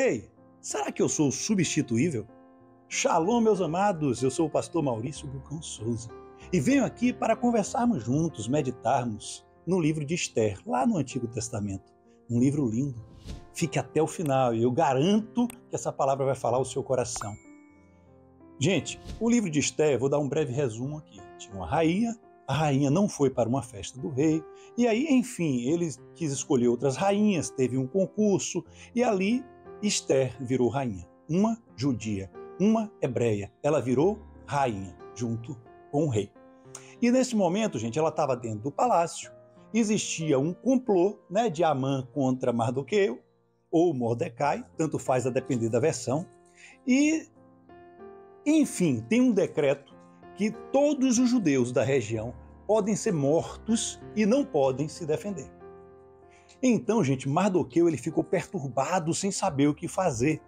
Ei, será que eu sou substituível? Shalom, meus amados, eu sou o pastor Maurício Bulcão Souza e venho aqui para conversarmos juntos, meditarmos no livro de Ester, lá no Antigo Testamento. Um livro lindo. Fique até o final e eu garanto que essa palavra vai falar ao seu coração. Gente, o livro de Ester, vou dar um breve resumo aqui. Tinha uma rainha, a rainha não foi para uma festa do rei, e aí, enfim, ele quis escolher outras rainhas, teve um concurso, e ali Ester virou rainha. Uma judia, uma hebreia, ela virou rainha, junto com o rei. E nesse momento, gente, ela estava dentro do palácio, existia um complô, né, de Amã contra Mardoqueu, ou Mordecai, tanto faz a depender da versão, e, enfim, tem um decreto que todos os judeus da região podem ser mortos e não podem se defender. Então, gente, Mardoqueu ele ficou perturbado sem saber o que fazer,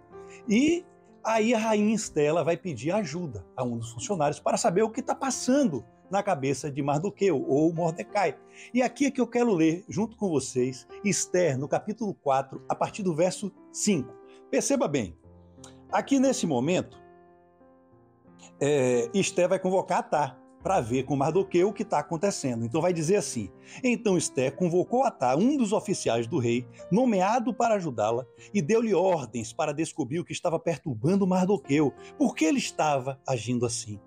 e aí a rainha Estela vai pedir ajuda a um dos funcionários para saber o que está passando na cabeça de Mardoqueu ou Mordecai. E aqui é que eu quero ler junto com vocês Ester no capítulo 4, a partir do verso 5. Perceba bem, aqui nesse momento, Ester vai convocar Atá para ver com Mardoqueu o que está acontecendo. Então vai dizer assim: então Ester convocou Atá, um dos oficiais do rei, nomeado para ajudá-la, e deu-lhe ordens para descobrir o que estava perturbando Mardoqueu, porque ele estava agindo assim.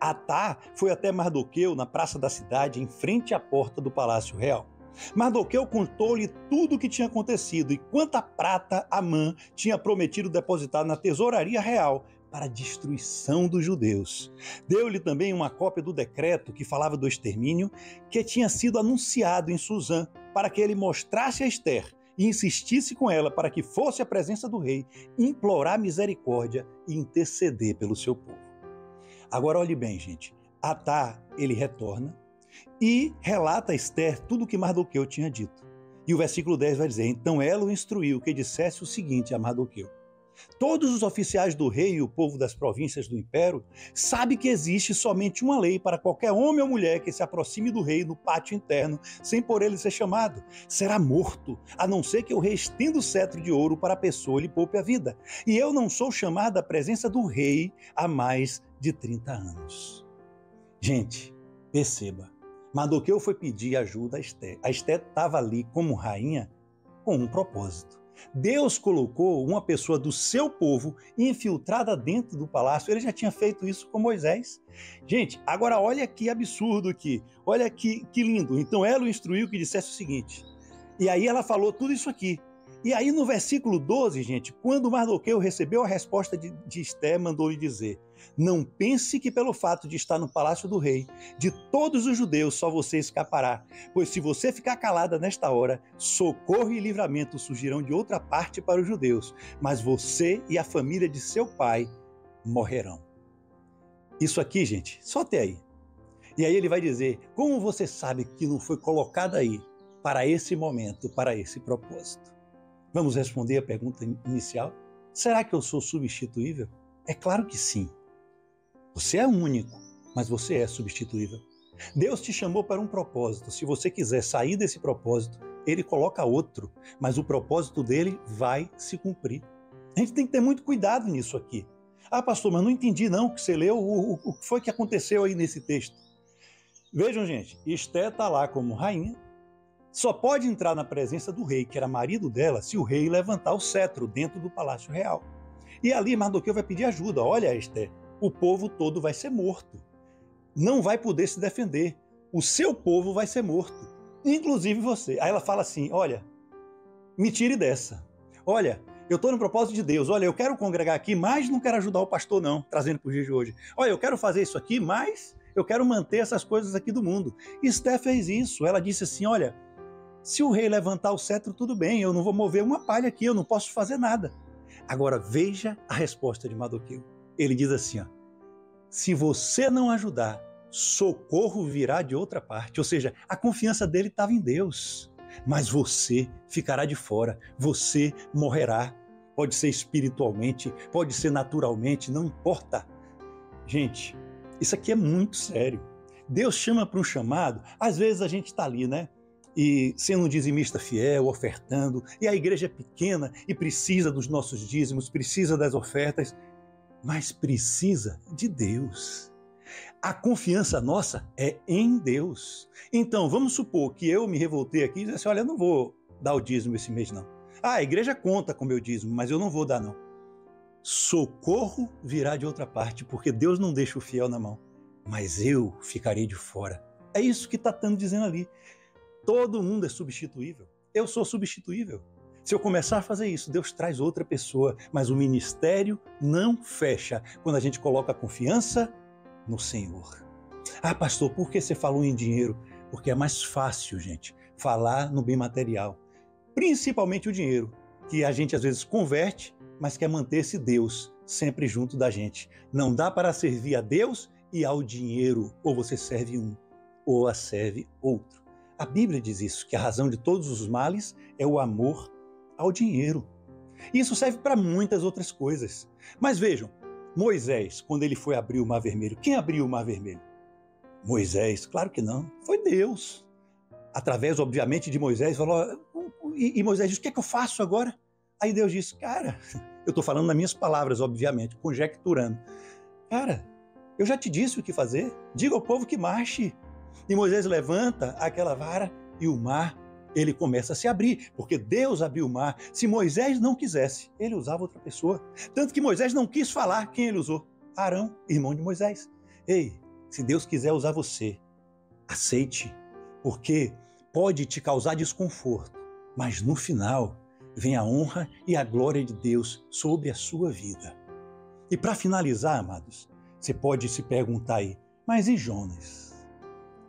Atá foi até Mardoqueu na praça da cidade, em frente à porta do Palácio Real. Mardoqueu contou-lhe tudo o que tinha acontecido e quanta prata Amã tinha prometido depositar na tesouraria real para a destruição dos judeus. Deu-lhe também uma cópia do decreto que falava do extermínio, que tinha sido anunciado em Suzã, para que ele mostrasse a Ester e insistisse com ela para que fosse à presença do rei, implorar misericórdia e interceder pelo seu povo. Agora olhe bem, gente, Atá, ele retorna e relata a Ester tudo o que Mardoqueu tinha dito. E o versículo 10 vai dizer: então ela o instruiu que dissesse o seguinte a Mardoqueu: todos os oficiais do rei e o povo das províncias do império sabem que existe somente uma lei para qualquer homem ou mulher que se aproxime do rei no pátio interno, sem por ele ser chamado, será morto, a não ser que o rei estenda o cetro de ouro para a pessoa e lhe poupe a vida. E eu não sou chamado à presença do rei há mais de 30 anos. Gente, perceba, Mardoqueu foi pedir ajuda a Ester. A Ester estava ali como rainha com um propósito. Deus colocou uma pessoa do seu povo infiltrada dentro do palácio. Ele já tinha feito isso com Moisés. Gente, agora olha que absurdo aqui. Olha que lindo. Então ela o instruiu que dissesse o seguinte. E aí ela falou tudo isso aqui. E aí no versículo 12, gente, quando Mardoqueu recebeu a resposta de Ester, mandou-lhe dizer: não pense que pelo fato de estar no palácio do rei, de todos os judeus, só você escapará, pois se você ficar calada nesta hora, socorro e livramento surgirão de outra parte para os judeus, mas você e a família de seu pai morrerão. Isso aqui, gente, só até aí. E aí ele vai dizer: como você sabe que não foi colocado aí para esse momento, para esse propósito? Vamos responder a pergunta inicial. Será que eu sou substituível? É claro que sim. Você é único, mas você é substituível. Deus te chamou para um propósito. Se você quiser sair desse propósito, ele coloca outro, mas o propósito dele vai se cumprir. A gente tem que ter muito cuidado nisso aqui. Ah, pastor, mas não entendi não o que você leu, o que foi que aconteceu aí nesse texto. Vejam, gente, Ester está lá como rainha. Só pode entrar na presença do rei, que era marido dela, se o rei levantar o cetro dentro do Palácio Real. E ali Mardoqueu vai pedir ajuda. Olha, Ester, o povo todo vai ser morto. Não vai poder se defender. O seu povo vai ser morto. Inclusive você. Aí ela fala assim: olha, me tire dessa. Olha, eu estou no propósito de Deus. Olha, eu quero congregar aqui, mas não quero ajudar o pastor não, trazendo para o dia de hoje. Olha, eu quero fazer isso aqui, mas eu quero manter essas coisas aqui do mundo. Ester fez isso. Ela disse assim: olha, se o rei levantar o cetro, tudo bem, eu não vou mover uma palha aqui, eu não posso fazer nada. Agora veja a resposta de Mardoqueu. Ele diz assim, ó: se você não ajudar, socorro virá de outra parte. Ou seja, a confiança dele estava em Deus. Mas você ficará de fora, você morrerá. Pode ser espiritualmente, pode ser naturalmente, não importa. Gente, isso aqui é muito sério. Deus chama para um chamado. Às vezes a gente está ali, né? e sendo um dizimista fiel, ofertando, e a igreja é pequena e precisa dos nossos dízimos, precisa das ofertas, mas precisa de Deus. A confiança nossa é em Deus. Então, vamos supor que eu me revoltei aqui e disse assim, olha, eu não vou dar o dízimo esse mês, não. Ah, a igreja conta com o meu dízimo, mas eu não vou dar, não. Socorro virá de outra parte, porque Deus não deixa o fiel na mão, mas eu ficarei de fora. É isso que está dizendo ali. Todo mundo é substituível. Eu sou substituível. Se eu começar a fazer isso, Deus traz outra pessoa, mas o ministério não fecha quando a gente coloca a confiança no Senhor. Ah, pastor, por que você falou em dinheiro? Porque é mais fácil, gente, falar no bem material. Principalmente o dinheiro, que a gente às vezes converte, mas quer manter-se Deus sempre junto da gente. Não dá para servir a Deus e ao dinheiro, ou você serve um, ou a serve outro. A Bíblia diz isso, que a razão de todos os males é o amor ao dinheiro. Isso serve para muitas outras coisas. Mas vejam, Moisés, quando ele foi abrir o Mar Vermelho, quem abriu o Mar Vermelho? Moisés, claro que não, foi Deus. Através, obviamente, de Moisés, falou, e Moisés disse, o que é que eu faço agora? Aí Deus disse, cara, eu estou falando nas minhas palavras, obviamente, conjecturando. Cara, eu já te disse o que fazer, diga ao povo que marche. E Moisés levanta aquela vara e o mar, ele começa a se abrir, porque Deus abriu o mar. Se Moisés não quisesse, ele usava outra pessoa. Tanto que Moisés não quis falar quem ele usou. Arão, irmão de Moisés. Ei, se Deus quiser usar você, aceite, porque pode te causar desconforto, mas no final vem a honra e a glória de Deus sobre a sua vida. E para finalizar, amados, você pode se perguntar aí, mas e Jonas?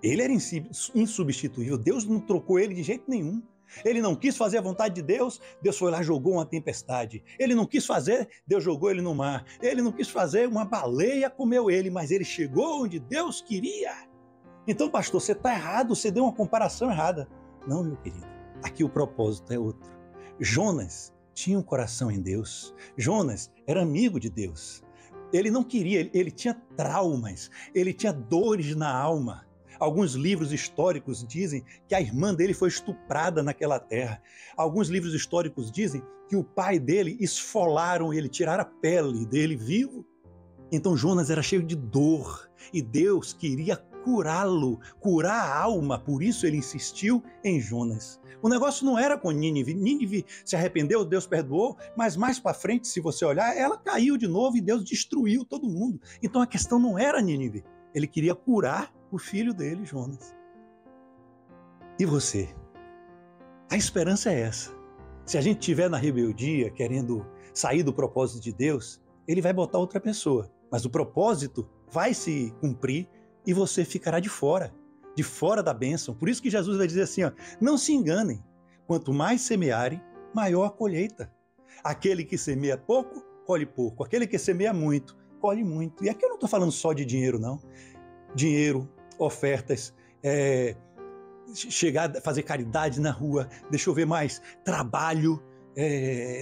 Ele era insubstituível, Deus não trocou ele de jeito nenhum. Ele não quis fazer a vontade de Deus, Deus foi lá e jogou uma tempestade. Ele não quis fazer, Deus jogou ele no mar. Ele não quis fazer, uma baleia comeu ele, mas ele chegou onde Deus queria. Então, pastor, você está errado, você deu uma comparação errada. Não, meu querido, aqui o propósito é outro. Jonas tinha um coração em Deus. Jonas era amigo de Deus. Ele não queria, ele tinha traumas, ele tinha dores na alma. Alguns livros históricos dizem que a irmã dele foi estuprada naquela terra. Alguns livros históricos dizem que o pai dele esfolaram ele, tiraram a pele dele vivo. Então Jonas era cheio de dor e Deus queria curá-lo, curar a alma. Por isso ele insistiu em Jonas. O negócio não era com Nínive. Nínive se arrependeu, Deus perdoou, mas mais para frente, se você olhar, ela caiu de novo e Deus destruiu todo mundo. Então a questão não era Nínive. Ele queria curar o filho dele, Jonas. E você? A esperança é essa. Se a gente estiver na rebeldia, querendo sair do propósito de Deus, ele vai botar outra pessoa. Mas o propósito vai se cumprir e você ficará de fora da bênção. Por isso que Jesus vai dizer assim, ó, não se enganem, quanto mais semearem, maior a colheita. Aquele que semeia pouco, colhe pouco. Aquele que semeia muito, colhe muito. E aqui eu não estou falando só de dinheiro, não. Dinheiro, ofertas, chegar a fazer caridade na rua, deixa eu ver mais, trabalho,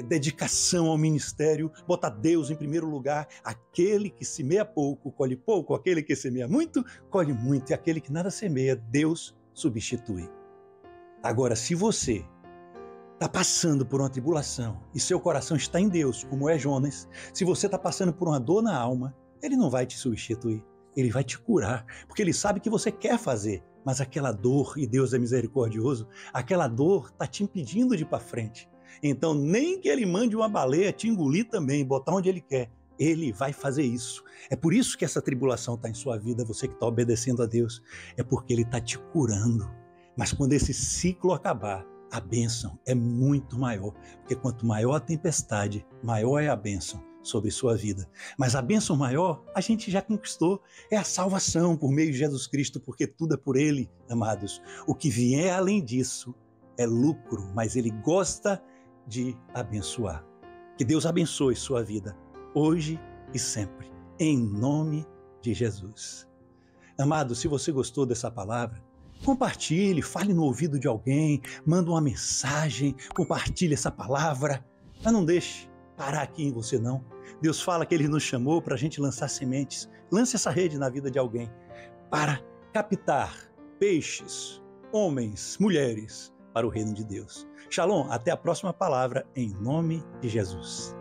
dedicação ao ministério, botar Deus em primeiro lugar. Aquele que semeia pouco, colhe pouco. Aquele que semeia muito, colhe muito. E aquele que nada semeia, Deus substitui. Agora, se você está passando por uma tribulação e seu coração está em Deus, como é Jonas, se você está passando por uma dor na alma, ele não vai te substituir. Ele vai te curar, porque ele sabe que você quer fazer, mas aquela dor, e Deus é misericordioso, aquela dor está te impedindo de ir para frente. Então, nem que ele mande uma baleia te engolir também, botar onde ele quer, ele vai fazer isso. É por isso que essa tribulação está em sua vida, você que está obedecendo a Deus, é porque ele está te curando. Mas quando esse ciclo acabar, a bênção é muito maior, porque quanto maior a tempestade, maior é a bênção sobre sua vida. Mas a bênção maior a gente já conquistou, é a salvação por meio de Jesus Cristo, porque tudo é por ele, amados. O que vier além disso é lucro, mas ele gosta de abençoar. Que Deus abençoe sua vida, hoje e sempre, em nome de Jesus. Amado, se você gostou dessa palavra, compartilhe, fale no ouvido de alguém, manda uma mensagem, compartilhe essa palavra, mas não deixe parar aqui em você não. Deus fala que ele nos chamou para a gente lançar sementes. Lance essa rede na vida de alguém para captar peixes, homens, mulheres, para o reino de Deus. Shalom, até a próxima palavra, em nome de Jesus.